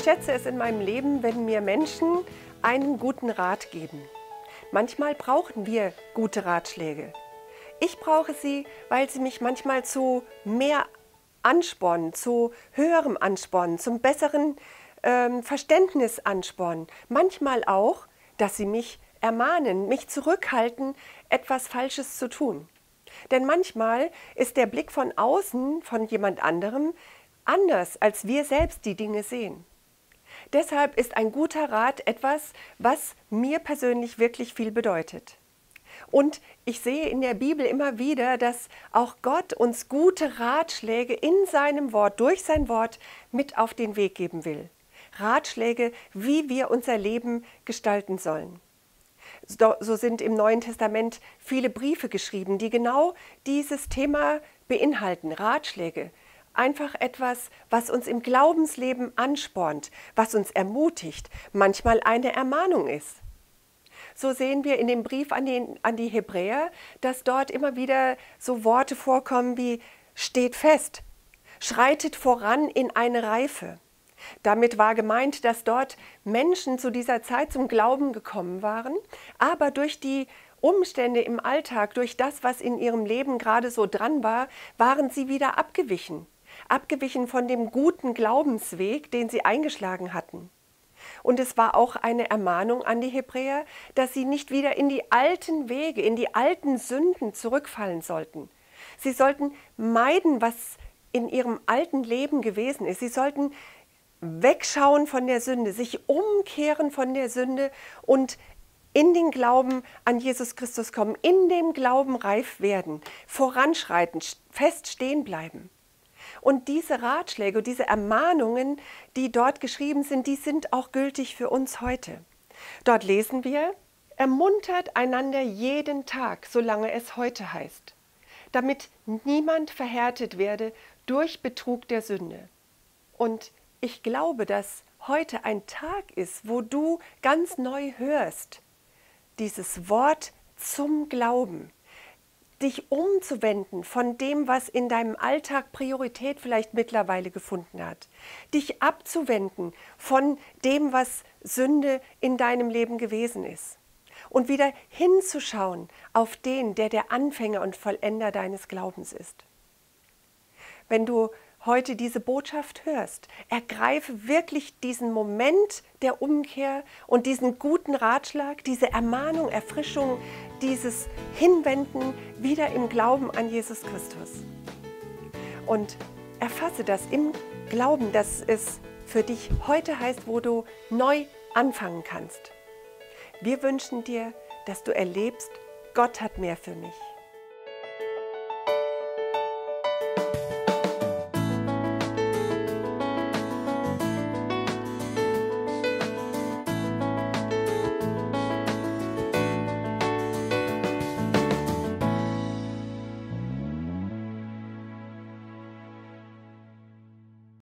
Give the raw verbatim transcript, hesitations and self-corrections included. Ich schätze es in meinem Leben, wenn mir Menschen einen guten Rat geben. Manchmal brauchen wir gute Ratschläge. Ich brauche sie, weil sie mich manchmal zu mehr anspornen, zu höherem anspornen, zum besseren ähm, Verständnis anspornen. Manchmal auch, dass sie mich ermahnen, mich zurückhalten, etwas Falsches zu tun. Denn manchmal ist der Blick von außen, von jemand anderem, anders, als wir selbst die Dinge sehen. Deshalb ist ein guter Rat etwas, was mir persönlich wirklich viel bedeutet. Und ich sehe in der Bibel immer wieder, dass auch Gott uns gute Ratschläge in seinem Wort, durch sein Wort mit auf den Weg geben will. Ratschläge, wie wir unser Leben gestalten sollen. So sind im Neuen Testament viele Briefe geschrieben, die genau dieses Thema beinhalten, Ratschläge. Einfach etwas, was uns im Glaubensleben anspornt, was uns ermutigt, manchmal eine Ermahnung ist. So sehen wir in dem Brief an, den, an die Hebräer, dass dort immer wieder so Worte vorkommen wie steht fest, schreitet voran in eine Reife. Damit war gemeint, dass dort Menschen zu dieser Zeit zum Glauben gekommen waren, aber durch die Umstände im Alltag, durch das, was in ihrem Leben gerade so dran war, waren sie wieder abgewichen. Abgewichen von dem guten Glaubensweg, den sie eingeschlagen hatten. Und es war auch eine Ermahnung an die Hebräer, dass sie nicht wieder in die alten Wege, in die alten Sünden zurückfallen sollten. Sie sollten meiden, was in ihrem alten Leben gewesen ist. Sie sollten wegschauen von der Sünde, sich umkehren von der Sünde und in den Glauben an Jesus Christus kommen, in dem Glauben reif werden, voranschreiten, fest stehen bleiben. Und diese Ratschläge, diese Ermahnungen, die dort geschrieben sind, die sind auch gültig für uns heute. Dort lesen wir, ermuntert einander jeden Tag, solange es heute heißt, damit niemand verhärtet werde durch Betrug der Sünde. Und ich glaube, dass heute ein Tag ist, wo du ganz neu hörst, dieses Wort zum Glauben, dich umzuwenden von dem, was in deinem Alltag Priorität vielleicht mittlerweile gefunden hat, dich abzuwenden von dem, was Sünde in deinem Leben gewesen ist und wieder hinzuschauen auf den, der der Anfänger und Vollender deines Glaubens ist. Wenn du heute diese Botschaft hörst, ergreife wirklich diesen Moment der Umkehr und diesen guten Ratschlag, diese Ermahnung, Erfrischung, dieses Hinwenden wieder im Glauben an Jesus Christus. Und erfasse das im Glauben, dass es für dich heute heißt, wo du neu anfangen kannst. Wir wünschen dir, dass du erlebst, Gott hat mehr für mich.